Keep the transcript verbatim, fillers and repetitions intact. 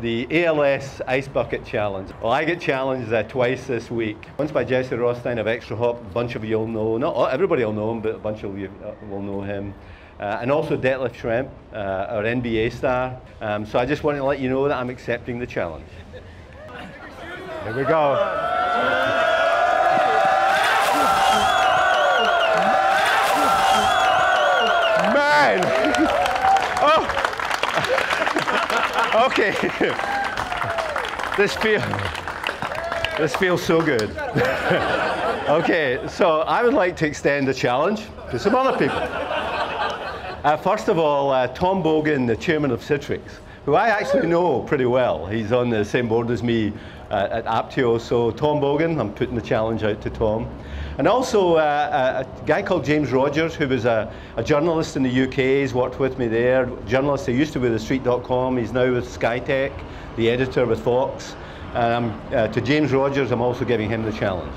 The A L S Ice Bucket Challenge. Well, I get challenged uh, twice this week. Once by Jesse Rothstein of ExtraHop, a bunch of you will know. Not everybody will know him, but a bunch of you will know him. Uh, and also Detlef Schrempf, uh, our N B A star. Um, so I just wanted to let you know that I'm accepting the challenge. Here we go. Man! Oh! Okay. This feels, this feels so good. Okay, so I would like to extend the challenge to some other people. Uh, first of all, uh, Tom Bogan, the chairman of Citrix, who I actually know pretty well. He's on the same board as me uh, at Aptio. So Tom Bogan, I'm putting the challenge out to Tom. And also uh, a guy called James Rogers, who was a, a journalist in the U K. He's worked with me there. Journalist who used to be with the street dot com. He's now with Skytech, the editor with Fox. And I'm, uh, to James Rogers, I'm also giving him the challenge.